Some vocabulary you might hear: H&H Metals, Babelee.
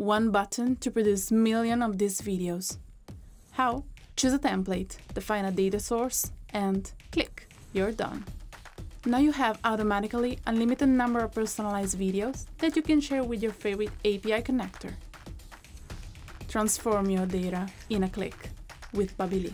one button to produce millions of these videos. How? Choose a template, define a data source, and click, you're done. Now you have automatically a limited number of personalized videos that you can share with your favorite API connector. Transform your data in a click with Babelee.